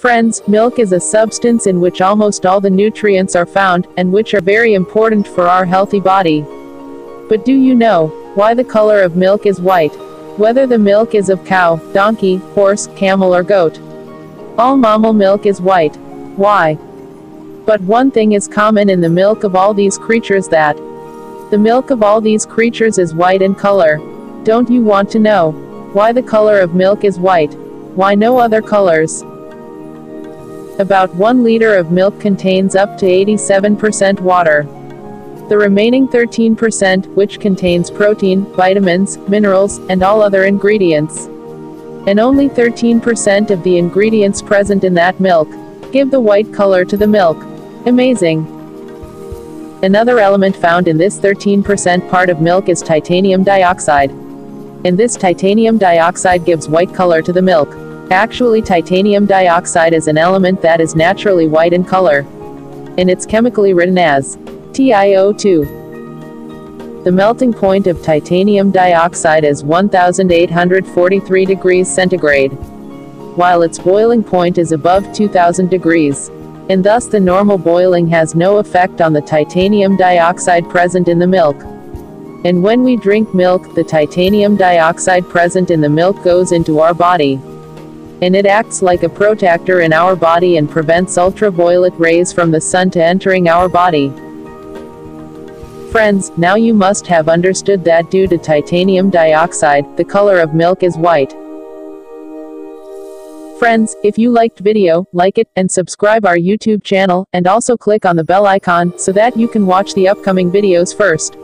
Friends, milk is a substance in which almost all the nutrients are found, and which are very important for our healthy body. But do you know why the color of milk is white? Whether the milk is of cow, donkey, horse, camel or goat, all mammal milk is white. Why? But one thing is common in the milk of all these creatures, that the milk of all these creatures is white in color. Don't you want to know why the color of milk is white? Why no other colors? About 1 liter of milk contains up to 87% water. The remaining 13%, which contains protein, vitamins, minerals, and all other ingredients. And only 13% of the ingredients present in that milk give the white color to the milk. Amazing! Another element found in this 13% part of milk is titanium dioxide. And this titanium dioxide gives white color to the milk. Actually, titanium dioxide is an element that is naturally white in color, and it's chemically written as TiO2. The melting point of titanium dioxide is 1,843 degrees centigrade, while its boiling point is above 2,000 degrees, and thus the normal boiling has no effect on the titanium dioxide present in the milk. And when we drink milk, the titanium dioxide present in the milk goes into our body. And it acts like a protector in our body and prevents ultraviolet rays from the sun to entering our body. Friends, now you must have understood that due to titanium dioxide, the color of milk is white. Friends, if you liked video, like it, and subscribe our YouTube channel, and also click on the bell icon, so that you can watch the upcoming videos first.